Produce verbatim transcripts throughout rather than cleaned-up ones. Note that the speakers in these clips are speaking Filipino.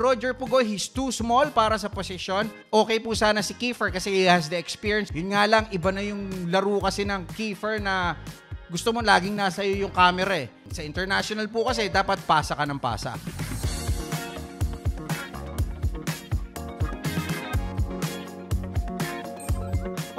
Roger Pugo, he's too small para sa posisyon. Okay po sana si Kiefer kasi he has the experience. Yun nga lang, iba na yung laro kasi ng Kiefer na gusto mo laging nasa iyo yung camera eh. Sa international po kasi, dapat pasa ka ng pasa.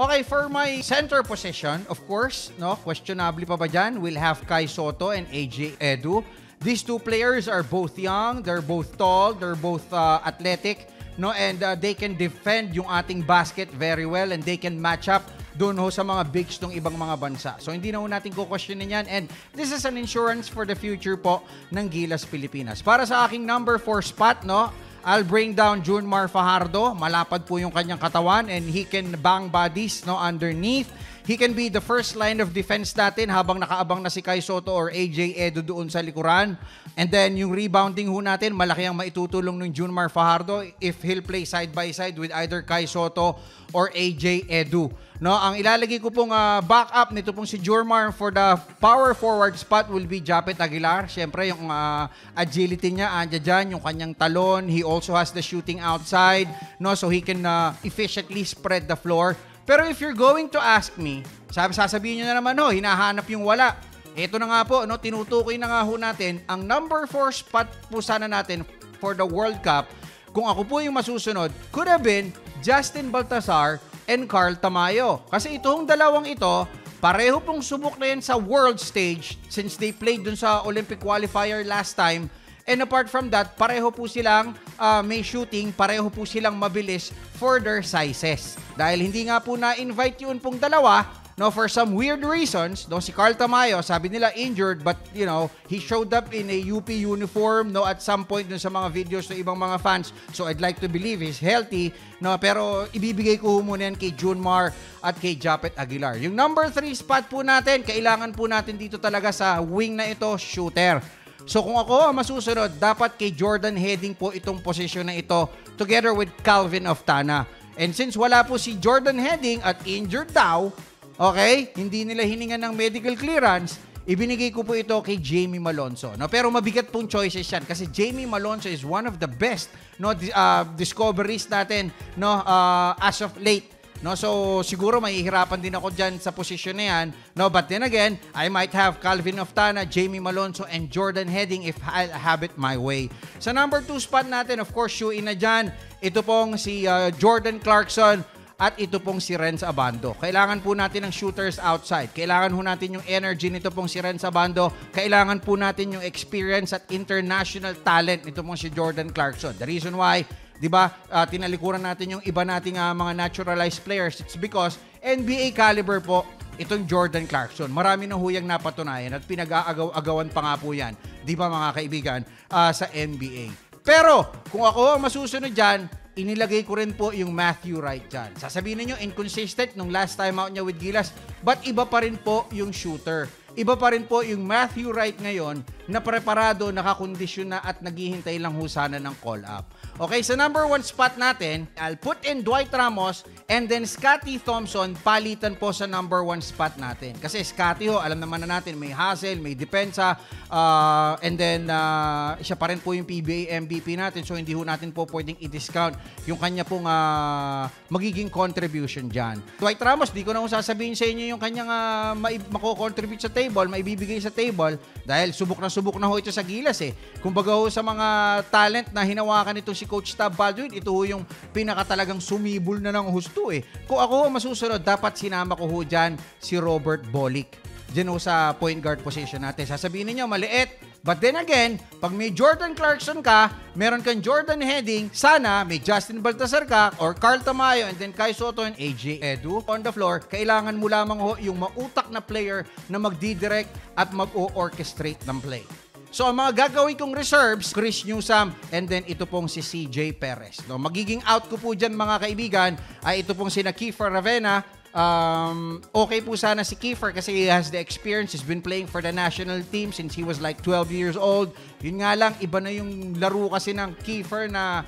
Okay, for my center position, of course, no, questionable pa ba dyan, we'll have Kai Sotto and A J Edu. These two players are both young, they're both tall, they're both uh, athletic, no, and uh, they can defend yung ating basket very well and they can match up doon ho sa mga bigs ng ibang mga bansa. So, hindi na ho natin kukwestiyonin yan. And this is an insurance for the future po ng Gilas Pilipinas. Para sa aking number four spot, no, I'll bring down June Mar Fajardo. Malapad po yung kanyang katawan and he can bang bodies, no, underneath. He can be the first line of defense natin habang nakaabang na si Kai Sotto or A J Edu doon sa likuran. And then yung rebounding ho natin, malaki ang maitutulong ng June Mar Fajardo if he'll play side by side with either Kai Sotto or A J Edu. No, ang ilalagay ko pong uh, back up nito pong si Jormar for the power forward spot will be Japeth Aguilar. Siyempre, yung uh, agility niya, andya dyan, yung kanyang talon. He also has the shooting outside, no, so he can uh, efficiently spread the floor. Pero if you're going to ask me, sasabihin nyo na naman, no, hinahanap yung wala. Ito na nga po, no, tinutukoy na nga ho natin. Ang number four spot po sana natin for the World Cup, kung ako po yung masusunod, could have been Justin Baltazar and Carl Tamayo. Kasi itong dalawang ito, pareho pong subok na yan sa world stage since they played dun sa Olympic qualifier last time. And apart from that, pareho po silang uh, may shooting, pareho po silang mabilis for their sizes. Dahil hindi nga po na-invite yun pong dalawa, no, for some weird reasons, no, si Carl Tamayo, sabi nila injured, but you know, he showed up in a U P uniform, no, at some point dun sa mga videos ng ibang mga fans. So I'd like to believe he's healthy, no, pero ibibigay ko muna yan kay June Mar at kay Japeth Aguilar. Yung number three spot po natin, kailangan po natin dito talaga sa wing na ito, shooter. So kung ako masusunod, dapat kay Jordan Heading po itong posisyon na ito together with Calvin Oftana. And since wala po si Jordan Heading at injured daw, okay, hindi nila hiningan ng medical clearance, ibinigay ko po ito kay Jamie Malonzo. No, pero mabigat pong choices yan kasi Jamie Malonzo is one of the best, no, uh, discoveries natin, no, uh, as of late. No, so siguro mahihirapan din ako dyan sa posisyon na yan. No, but then again, I might have Calvin Oftana, Jamie Malonzo, and Jordan Heading if I'll have it my way. Sa number two spot natin, of course, shoe-in na dyan. Ito pong si uh, Jordan Clarkson. At ito pong si Renz Abando. Kailangan po natin ng shooters outside. Kailangan po natin yung energy nito pong si Renz Abando. Kailangan po natin yung experience at international talent nito pong si Jordan Clarkson. The reason why, di ba, uh, tinalikuran natin yung iba nating uh, mga naturalized players. It's because N B A caliber po itong Jordan Clarkson. Marami na huyang napatunayan at pinag-aagaw-agawan pa nga po yan, di ba mga kaibigan, uh, sa N B A. Pero kung ako ang masusunod dyan, inilagay ko rin po yung Matthew Wright dyan. Sasabihin ninyo, inconsistent nung last time out niya with Gilas, but iba pa rin po yung shooter. Iba pa rin po yung Matthew Wright ngayon na preparado, nakakondisyon na at naghihintay lang ho sana ng call-up. Okay, sa number one spot natin, I'll put in Dwight Ramos and then Scottie Thompson palitan po sa number one spot natin. Kasi Scottie ho, alam naman na natin, may hustle, may depensa, uh, and then uh, siya pa rin po yung P B A M V P natin, so hindi ho natin po pwedeng i-discount yung kanya pong uh, magiging contribution dyan. Dwight Ramos, di ko na kung sasabihin sa inyo yung kanyang uh, makocontribute sa table, maibibigay sa table dahil subok na subok na ho ito sa Gilas eh. Kumbaga ho sa mga talent na hinawakan itong si Coach Tab Baldwin, ito ho yung pinakatalagang sumibol na ng husto eh. Kung ako masusunod, dapat sinama ko ho dyan si Robert Bolick. Dyan ho sa point guard position natin. Sasabihin niyo maliit. But then again, pag may Jordan Clarkson ka, meron kang Jordan Heading, sana may Justin Baltazar ka or Carl Tamayo and then Kai Sotto and A J Edu on the floor. Kailangan mo lamang ho yung mautak na player na magdidirect at mag-o-orchestrate ng play. So, ang mga gagawin kong reserves, Chris Newsam, and then ito pong si C J Perez. No, magiging out ko po dyan, mga kaibigan, ay ito pong si Kiefer Ravena. Um, okay po sana si Kiefer kasi he has the experience. He's been playing for the national team since he was like twelve years old. Yun nga lang, iba na yung laro kasi ng Kiefer na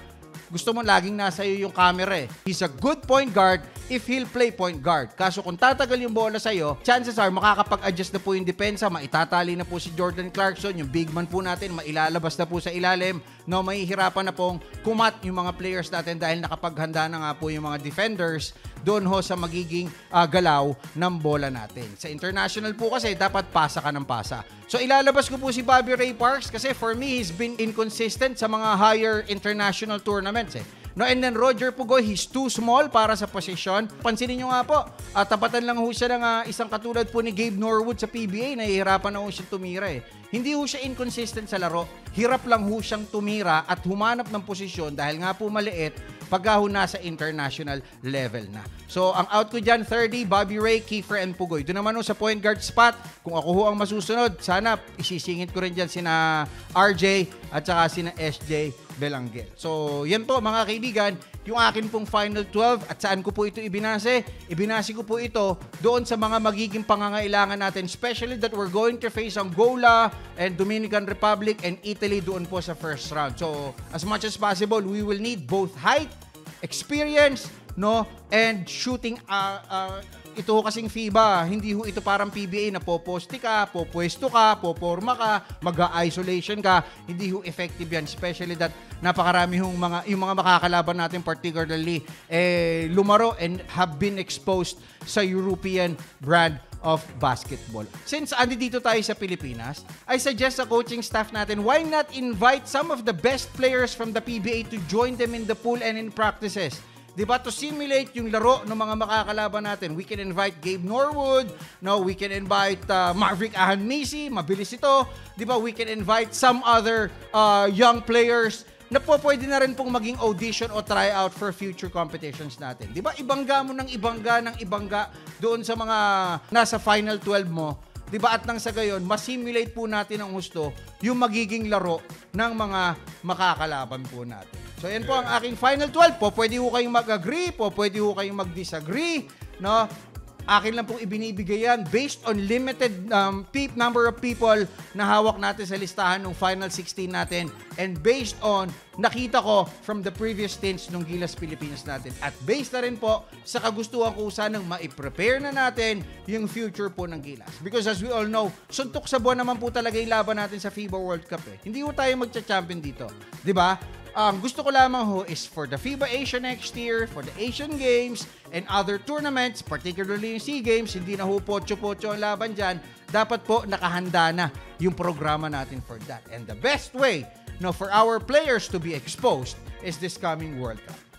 gusto mo laging nasa iyo yung camera eh. He's a good point guard. if he'll play point guard. Kaso kung tatagal yung bola sa'yo, chances are makakapag-adjust na po yung depensa, maitatali na po si Jordan Clarkson, yung big man po natin, mailalabas na po sa ilalim, no, mahihirapan na pong kumat yung mga players natin dahil nakapaghanda na nga po yung mga defenders doon ho sa magiging uh, galaw ng bola natin. Sa international po kasi, dapat pasa ka ng pasa. So ilalabas ko po si Bobby Ray Parks kasi for me, he's been inconsistent sa mga higher international tournaments eh. No, and then Roger Pugo, he's too small para sa posisyon. Pansinin nyo nga po, uh, tapatan lang ho siya ng uh, isang katulad po ni Gabe Norwood sa P B A, nahihirapan na ho siya tumira eh. Hindi ho siya inconsistent sa laro, hirap lang ho siyang tumira at humanap ng posisyon dahil nga po maliit pagka ho nasa international level na. So, ang out ko dyan, Thirdy, Bobby Ray, Kiefer, and Pugoy. Doon naman ho sa point guard spot, kung ako ho ang masusunod, sana isisingit ko rin dyan sina R J at saka sina S J Belanguel. So, yan po mga kaibigan, yung akin pong Final twelve at saan ko po ito ibinase? Ibinase ko po ito doon sa mga magiging pangangailangan natin, especially that we're going to face Angola and Dominican Republic and Italy doon po sa first round. So, as much as possible, we will need both height, experience, no, and shooting. Uh, uh, ito ho kasing FIBA, hindi ho ito parang P B A na poposti ka, popuesto ka, poporma ka, mag-isolation ka, hindi ho effective yan, especially that napakarami hong mga, yung mga makakalaban natin particularly eh, lumaro and have been exposed sa European brand of basketball. Since andito tayo sa Pilipinas, I suggest sa coaching staff natin, why not invite some of the best players from the P B A to join them in the pool and in practices? Diba, to simulate yung laro ng mga makakalaban natin. We can invite Gabe Norwood, no, we can invite uh, Maverick Ahan-Misi, mabilis ito. Diba, we can invite some other uh, young players na po pwede na rin pong maging audition o tryout for future competitions natin. Diba, ibangga mo ng ibangga ng ibangga doon sa mga nasa Final twelve mo. Diba, at nang sa gayon, masimulate po natin ang gusto yung magiging laro ng mga makakalaban po natin. So, yan po ang aking Final twelve po. Pwede ho kayong mag-agree po, pwede ho kayong mag-disagree, no? Akin lang pong ibinibigay yan based on limited um, peep number of people na hawak natin sa listahan ng Final sixteen natin and based on nakita ko from the previous stints ng Gilas Pilipinas natin at based na rin po sa kagustuhan ko sanang maiprepare na natin yung future po ng Gilas. Because as we all know, suntok sa buwan naman po talaga yung laban natin sa FIBA World Cup eh. Hindi po tayo magcha-champion dito, di ba? Ang um, gusto ko lamang ho is for the FIBA Asia next year, for the Asian Games, and other tournaments, particularly yung SEA Games, hindi na ho pocho-pocho ang laban dyan. Dapat po nakahanda na yung programa natin for that. And the best way no, for our players to be exposed is this coming World Cup.